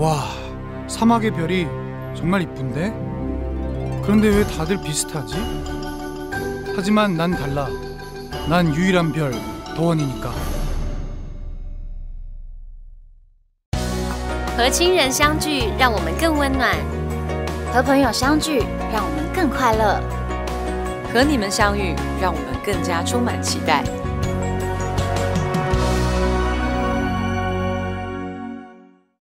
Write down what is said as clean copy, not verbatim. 와, 사막의 별이 정말 이쁜데? 그런데 왜 다들 비슷하지? 하지만 난 달라. 난 유일한 별, 더원이니까. 和亲人相聚，让我们更温暖；和朋友相聚，让我们更快乐；和你们相遇，让我们更加充满期待。